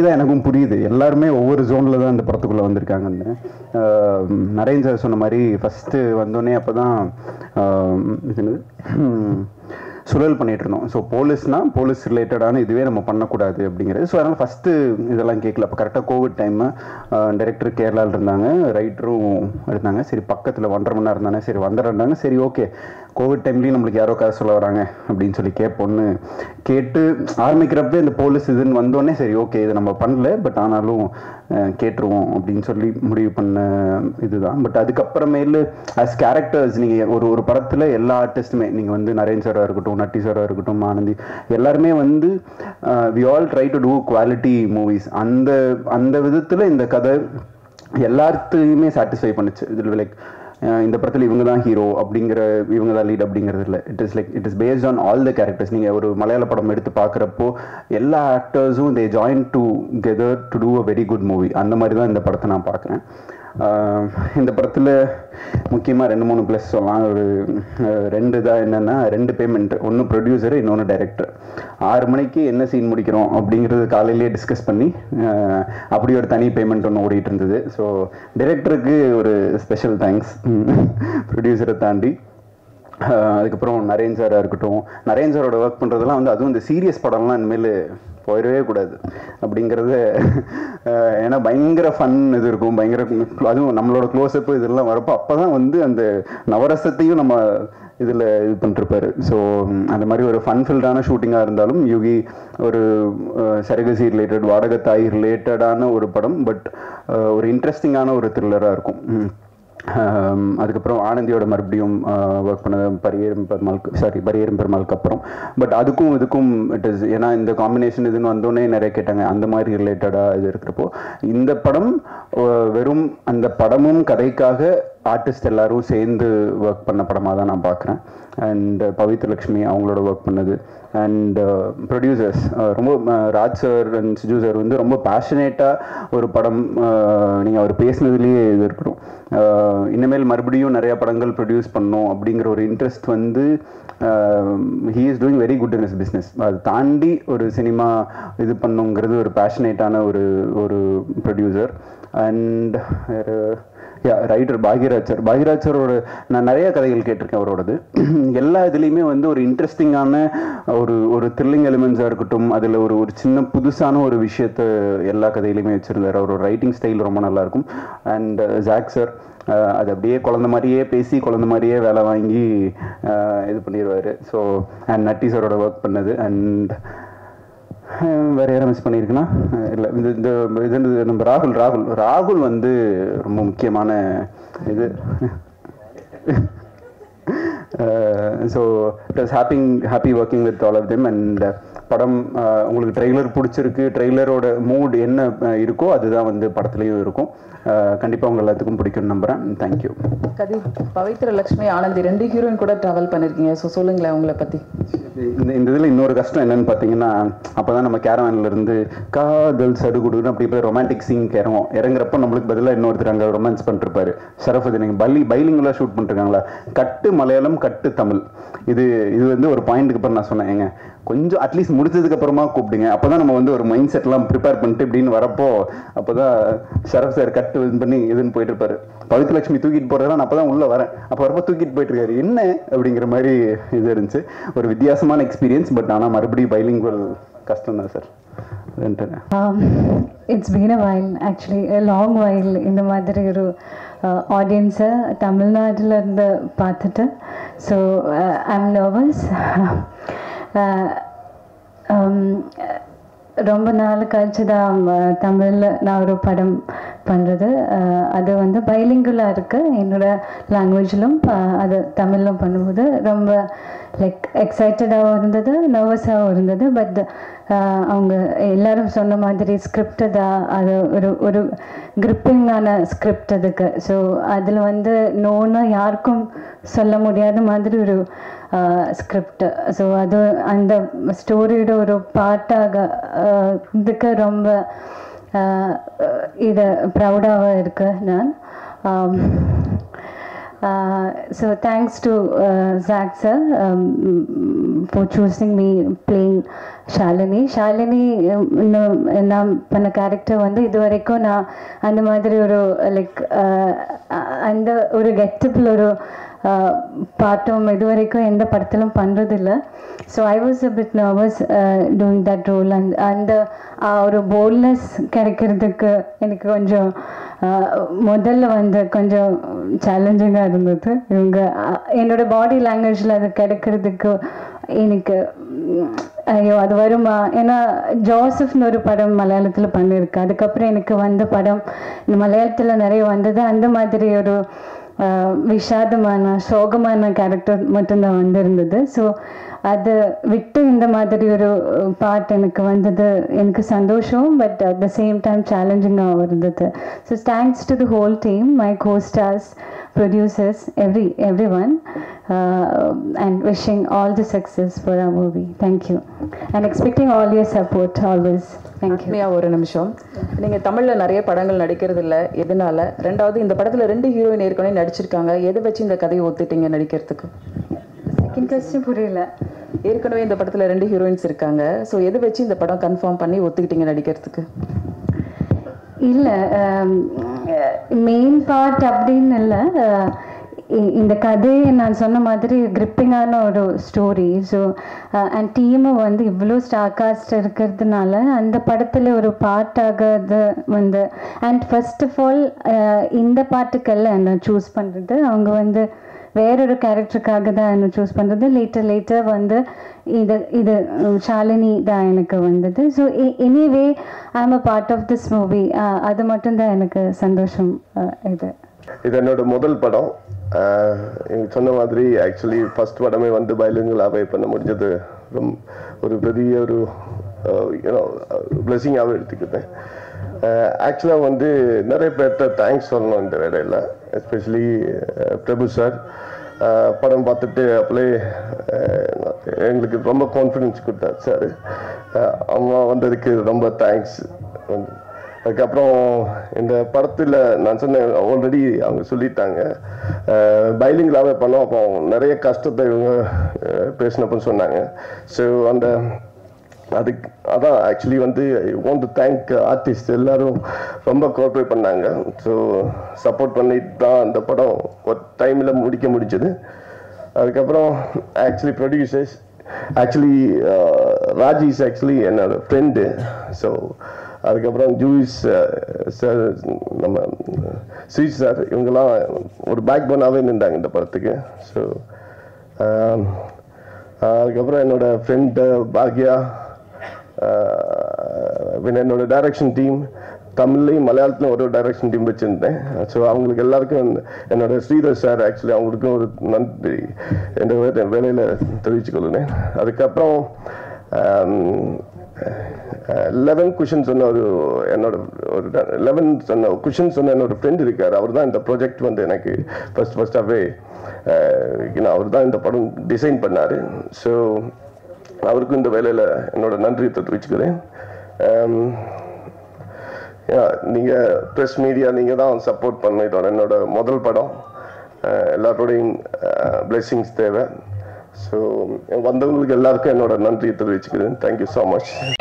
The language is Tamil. இன்னைக்கு தான் எனக்கும் புரியுது எல்லாருமே ஒவ்வொரு ஜோனில் தான் இந்த படத்துக்குள்ளே வந்திருக்காங்கன்னு. நரேன் சார் சொன்ன மாதிரி ஃபஸ்ட்டு வந்தோடனே அப்போ தான் சுழல் பண்ணிகிட்டு இருந்தோம். ஸோ போலீஸ்னால் போலீஸ் ரிலேட்டடான இதுவே நம்ம பண்ணக்கூடாது அப்படிங்கிறது. ஸோ அதனால் ஃபஸ்ட்டு இதெல்லாம் கேட்கல. அப்போ கரெக்டாக கோவிட் டைமு, டைரக்டர் கேரளாவில் இருந்தாங்க, ரைட்டரும் இருந்தாங்க. சரி பக்கத்தில் 1.5 மணி நேரம் இருந்தானே, சரி வந்துடுறாங்க. சரி ஓகே கோவிட் டைம்லேயும் நம்மளுக்கு யாரோ கதை சொல்ல வராங்க அப்படின்னு சொல்லி கேட்போன்னு கேட்டு ஆரம்பிக்கிறப்ப இந்த போலீஸ் இதுன்னு வந்தோடனே சரி ஓகே இதை நம்ம பண்ணல, பட் ஆனாலும் கேட்டுருவோம் அப்படின்னு சொல்லி முடிவு பண்ண இதுதான். பட் அதுக்கப்புறமேலு ஆஸ் கேரக்டர்ஸ் நீங்கள் ஒரு ஒரு படத்தில் எல்லா ஆர்டிஸ்ட்டுமே நீங்கள் வந்து நரேன் சாராக இருக்கட்டும், நட்டி சாராக இருக்கட்டும், ஆனந்தி எல்லாருமே வந்து we all try to do quality movies. அந்த அந்த விதத்தில் இந்த கதை எல்லாத்தையுமே சாட்டிஸ்ஃபை பண்ணுச்சு. இதில் லைக் இந்த படத்தில் இவங்க தான் ஹீரோ அப்படிங்கிற, இவங்க தான் லீட் அப்படிங்கிறது இல்லை. It is like it is based on all the characters. நீங்கள் ஒரு மலையாள படம் எடுத்து பார்க்குறப்போ எல்லா ஆக்டர்ஸும் they join together to do a very good movie. அந்த மாதிரி தான் இந்த படத்தை நான் பார்க்குறேன். இந்த படத்தில் முக்கியமாக 2-3 ப்ளஸ் சொல்லலாம். ஒரு 2 தான் என்னென்னா 2 பேமெண்ட், ஒன்று ப்ரொடியூசரு, இன்னொன்று டைரக்டர். 6 மணிக்கு என்ன சீன் முடிக்கிறோம் அப்படிங்கிறது காலையிலேயே டிஸ்கஸ் பண்ணி அப்படி ஒரு தனி பேமெண்ட் ஒன்று ஓடிட்டு இருந்தது. ஸோ டைரக்டருக்கு ஒரு ஸ்பெஷல் தேங்க்ஸ், ப்ரொடியூசரை தாண்டி. அதுக்கப்புறம் நரேன் சாராக இருக்கட்டும், நரேன் சாரோட ஒர்க் பண்ணுறதுலாம் வந்து அதுவும் இந்த சீரியஸ் படம்லாம் இனிமேல் போயிடவே கூடாது அப்படிங்கிறது. ஏன்னா பயங்கர ஃபன் இது இருக்கும், பயங்கர அதுவும் நம்மளோட க்ளோஸ்அப்பு இதெல்லாம் வரப்போ அப்போ தான் வந்து அந்த நவரசத்தையும் நம்ம இதில் இது பண்ணிருப்பாரு. ஸோ அந்த மாதிரி ஒரு ஃபன்ஃபில்டான ஷூட்டிங்காக இருந்தாலும் யுகி ஒரு சரகசி ரிலேட்டட், வாடகத்தாய் ரிலேட்டடான ஒரு படம், பட் ஒரு இன்ட்ரெஸ்டிங்கான ஒரு த்ரில்லராக இருக்கும். அதுக்கப்புறம் ஆனந்தியோட மறுபடியும் ஒர்க் பண்ணது பரியேறும் பெருமாளுக்கு அப்புறம். பட் அதுக்கும் இதுக்கும் இட் இஸ், ஏன்னா இந்த காம்பினேஷன் இதுன்னு வந்தோடனே நிறைய கேட்டாங்க. அந்த மாதிரி ரிலேட்டடாக இது இருக்கிறப்போ இந்த படம் வெறும் அந்த படமும் கதைக்காக ஆர்டிஸ்ட் எல்லாரும் சேர்ந்து ஒர்க் பண்ண படமாக தான் நான் பார்க்குறேன். அண்ட் பவித்ரலக்ஷ்மி அவங்களோட ஒர்க் பண்ணது, அண்ட் ப்ரொடியூசர்ஸ் ரொம்ப Raj sir and Siju sir வந்து ரொம்ப பேஷனேட்டாக ஒரு படம். நீங்கள் அவர் பேசினதுலேயே இது இருக்கணும், இனிமேல் மறுபடியும் நிறையா படங்கள் ப்ரொடியூஸ் பண்ணணும் அப்படிங்கிற ஒரு இன்ட்ரெஸ்ட் வந்து he is doing very good in his business. அது தாண்டி ஒரு சினிமா இது பண்ணுங்கிறது ஒரு பேஷனேட்டான ஒரு ஒரு ப்ரொடியூசர். அண்ட் ரைட்டர் பாக்யராஜ் சாரோட நான் நிறையா கதைகள் கேட்டிருக்கேன். அவரோடது எல்லா இதுலேயுமே வந்து ஒரு இன்ட்ரெஸ்டிங்கான ஒரு த்ரில்லிங் எலிமெண்ட்ஸாக இருக்கட்டும், அதில் ஒரு சின்ன புதுசான ஒரு விஷயத்தை எல்லா கதையிலையுமே வச்சுருந்தார். அவரோட ரைட்டிங் ஸ்டைல் ரொம்ப நல்லாயிருக்கும். அண்ட் ஜாக் சார் அது அப்படியே குழந்த மாதிரியே பேசி குழந்த மாதிரியே வேலை வாங்கி இது பண்ணிடுவார். ஸோ அண்ட் நட்டி சாரோட ஒர்க் பண்ணது. அண்ட் வேறு யாரும் மிஸ் பண்ணியிருக்குன்னா இல்லை, இது நம்ம ராகுல் வந்து ரொம்ப முக்கியமான இது. So it was happy working with all of them. And படம் உங்களுக்கு ட்ரெய்லர் பிடிச்சிருக்கு, ட்ரெய்லரோட மூட் என்ன இருக்கோ அதுதான் வந்து படத்துலேயும் இருக்கும். கண்டிப்பாக உங்கள் எல்லாத்துக்கும் பிடிக்கும்னு நம்புகிறேன். தேங்க்யூ. கதி, பவித்ரலக்ஷ்மி, ஆனந்தி 2 ஹீரோயின் கூட ட்ராவல் பண்ணியிருக்கீங்க. ஸோ சொல்லுங்களேன் உங்களை பற்றி. இந்த இதில் இன்னொரு கஷ்டம் என்னென்னு பார்த்தீங்கன்னா, அப்போ தான் நம்ம கேரவான்லேருந்து காதல் சடுகுடுன்னு அப்படி இப்போ ரொமான்டிக் சீன் இறங்கும். இறங்குறப்ப நம்மளுக்கு பதிலாக இன்னொருத்தர் அங்கே ரொமான்ஸ் பண்ணிருப்பாரு. சரஃபதி நீங்கள் பைலிங்கெலாம் ஷூட் பண்ணிருக்காங்களா? கட்டு மலையாளம் கட்டு தமிழ். இது வந்து ஒரு பாயிண்ட்டுக்கு அப்புறம் நான் சொன்னேன், ஏங்க கொஞ்சம் அட்லீஸ்ட் முடிச்சதுக்கு அப்புறமா கூப்பிடுங்க, அப்போ தான் நம்ம வந்து ஒரு மைண்ட் செட்லாம் ப்ரிப்பேர் பண்ணிட்டு இப்படின்னு வரப்போ அப்போ தான் ஷரஃப் சார் கட்டு இது பண்ணி இதுன்னு போயிட்டு இருப்பாரு. பவித்ரலட்சுமி தூக்கிட்டு போறதெல்லாம் நான் அப்போ தான் உள்ளே வரேன், அப்போ வரப்போ தூக்கிட்டு போயிட்டு இருக்காரு என்ன அப்படிங்கிற மாதிரி இது இருந்துச்சு. ஒரு வித்தியாசமான எக்ஸ்பீரியன்ஸ். பட் ஆனால் மறுபடியும் பைலிங்குவல் கஷ்டம் தான் sir. It's been a while, actually a long while. இந்த மாதிரி ஒரு ஆடியன்ஸை தமிழ்நாட்டிலேருந்து பார்த்துட்டு ஸோ ஐ எம் நர்வஸ். ரொம்ப நாள் கழிச்சு தான் தமிழில் நான் ஒரு படம் பண்ணுறது. அது வந்து பைலிங்குலாக இருக்குது, என்னோடய லாங்குவேஜிலும் அது தமிழிலும் பண்ணும்போது ரொம்ப லைக் எக்ஸைட்டடாகவும் இருந்தது, நர்வஸாகவும் இருந்தது. பட் அவங்க எல்லோரும் சொன்ன மாதிரி ஸ்கிரிப்ட் தான், அது ஒரு கிரிப்பிங்கான ஸ்கிரிப்ட் அதுக்கு. ஸோ அதில் வந்து நோன்னு யாருக்கும் சொல்ல முடியாத மாதிரி ஒரு ஸ்கிரிப்ட். ஸோ அது அந்த ஸ்டோரியோட ஒரு பார்ட்டாக இதுக்கு ரொம்ப இதை ப்ரௌடாக இருக்கேன் நான். So thanks to Zach sir for choosing me playing Shalini. Shalini, my character vandu idvaraiku na andha madiri oru like andha oru getup oru paatum idvaraiku endha padathilum pandradilla. So I was a bit nervous doing that role, and oru boldness kerakiradhukku enakku konjam modalla vandha konjam challenging ah irundhathu. Ivanga enoda body language la adu kerakiradhukku enakku ஐயோ அது வருமா, ஏன்னா ஜோசப்னு ஒரு படம் மலையாளத்தில் பண்ணியிருக்கு. அதுக்கப்புறம் எனக்கு வந்த படம் இந்த மலையாளத்தில் நிறைய வந்தது. அந்த மாதிரி ஒரு விஷாதமான சோகமான கேரக்டர் மட்டும்தான் வந்திருந்தது. ஸோ அதை விட்டு இந்த மாதிரி ஒரு பார்ட் எனக்கு வந்தது, எனக்கு சந்தோஷம். But at the same time சேலஞ்சிங்காக இருந்தது. So thanks to the whole team, my co stars, producers, everyone, and wishing all the success for our movie. Thank you, and expecting all your support always. Thank you. Mia ஒரு நிமிஷம், நீங்க தமிழ்ல நிறைய படங்கள் நடிக்கிறது இல்ல, எதனால? ரெண்டாவது இந்த படத்துல ரெண்டு ஹீரோயின் ஏற்கனவே நடிச்சிருக்காங்க, எதை வச்சு இந்த கதையை ஒத்திட்டீங்க நடிக்கிறதுக்கு? செகண்ட் क्वेश्चन புரியல. ஏற்கனவே இந்த படத்துல ரெண்டு ஹீரோயின்ஸ் இருக்காங்க, சோ எதை வச்சு இந்த படம் கன்ஃபார்ம் பண்ணி ஒத்திட்டீங்க நடிக்கிறதுக்கு? இல்ல மெயின் பார்ட் அப்படின்னு இல்லை, இந்த கதையை நான் சொன்ன மாதிரி கிரிப்பிங்கான ஒரு ஸ்டோரி. ஸோ அண்ட் டீமு வந்து இவ்வளோ ஸ்டார்காஸ்ட் இருக்கிறதுனால அந்த படத்தில் ஒரு பார்ட் ஆகிறது வந்து. அண்ட் ஃபர்ஸ்ட் ஆஃப் ஆல் இந்த பாட்டுக்கெல்லாம் நான் சூஸ் பண்ணுறது, அவங்க வந்து வேறொரு கேரக்டருக்காக தான் என்ன சூஸ் பண்ணுறது. லேட்டர் வந்து இது ஷாலினி தான் எனக்கு வந்தது. So anyway I am a part of this movie, அது மட்டும்தான் எனக்கு சந்தோஷம். இது என்னோட முதல் படம். சொன்ன மாதிரி ஆக்சுவலி ஃபர்ஸ்ட் படமே வந்து பயலுங்களாகவே பண்ண முடிஞ்சது ரொம்ப ஒரு பெரிய ஒரு பிளெஸிங்காகவே எடுத்துக்கிட்டேன். ஆக்சுவலாக வந்து நிறைய பேர்கிட்ட தேங்க்ஸ் சொல்லணும் இந்த வேலையில். எஸ்பெஷலி பிரபு சார் படம் பார்த்துட்டு அப்படியே எங்களுக்கு ரொம்ப கான்ஃபிடென்ஸ் கொடுத்தாரு சார். அம்மா வந்ததுக்கு ரொம்ப தேங்க்ஸ். அதுக்கப்புறம் இந்த படத்தில் நான் சொன்னேன் ஆல்ரெடி, அவங்க சொல்லிட்டாங்க பைலிங்களாகவே பண்ணோம். அப்போ நிறைய கஷ்டத்தை இவங்க பேசினப்பன்னு சொன்னாங்க. ஸோ அந்த அதுக்கு அதான் ஆக்சுவலி வந்து I want to thank artist, எல்லோரும் ரொம்ப கோஆப்ரேட் பண்ணாங்க. ஸோ சப்போர்ட் பண்ணிட்டு தான் அந்த படம் ஒரு டைமில் முடிக்க முடிஞ்சது. அதுக்கப்புறம் actually producers, actually Raji is actually என்னோடய ஃப்ரெண்டு. ஸோ அதுக்கப்புறம் ஜூஸ் சார், நம்ம ஸ்ரீஷ் சார், இவங்கெல்லாம் ஒரு பேக் போனாகவே நின்றாங்க இந்த படத்துக்கு. ஸோ அதுக்கப்புறம் என்னோடய ஃப்ரெண்டு பாக்யா, என்னோட டைரக்ஷன் டீம், தமிழ்லையும் மலையாளத்துலையும் ஒரு டைரக்ஷன் டீம் வச்சுருந்தேன். ஸோ அவங்களுக்கு எல்லாருக்கும் என்னோடய ஸ்ரீதர் சார் ஆக்சுவலி அவங்களுக்கும் ஒரு நன்றி என்ற வேலையில் தெரிவிச்சுக்கொள்ளுனேன். அதுக்கப்புறம் 11 குஷன் சொன்ன ஒரு என்னோட ஒரு 11 சொன்ன குஷன் சொன்ன என்னோட ஃப்ரெண்ட் இருக்கார். அவர் தான் இந்த ப்ராஜெக்ட் வந்து எனக்கு ஃபஸ்ட்டாகவே அவர் தான் இந்த படம் டிசைன் பண்ணார். ஸோ அவருக்கும் இந்த வேலையில் என்னோட நன்றியை தெரிவிச்சுக்கிறேன். நீங்கள் ப்ரெஸ் மீடியா நீங்கள் தான் சப்போர்ட் பண்ண, இதோட என்னோட முதல் படம், எல்லாரோடையும் பிளெஸ்ஸிங்ஸ் தேவை. ஸோ வந்தவங்களுக்கு எல்லாருக்கும் என்னோட நன்றியை தெரிவிச்சுக்கிறேன். Thank you so much.